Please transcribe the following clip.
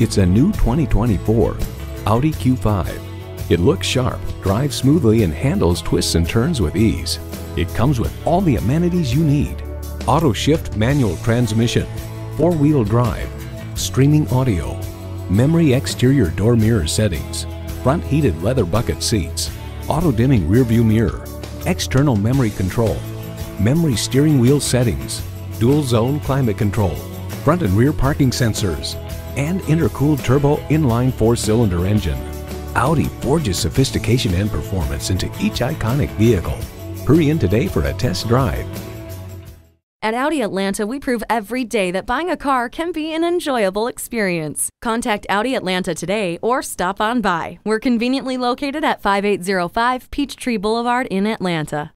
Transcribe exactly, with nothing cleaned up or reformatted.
It's a new twenty twenty-four Audi Q five. It looks sharp, drives smoothly, and handles twists and turns with ease. It comes with all the amenities you need: auto shift manual transmission, four-wheel drive, streaming audio, memory exterior door mirror settings, front heated leather bucket seats, auto dimming rearview mirror, external memory control, memory steering wheel settings, dual zone climate control, front and rear parking sensors, and intercooled turbo inline four-cylinder engine. Audi forges sophistication and performance into each iconic vehicle. Hurry in today for a test drive. At Audi Atlanta, we prove every day that buying a car can be an enjoyable experience. Contact Audi Atlanta today or stop on by. We're conveniently located at five eight zero five Peachtree Boulevard in Atlanta.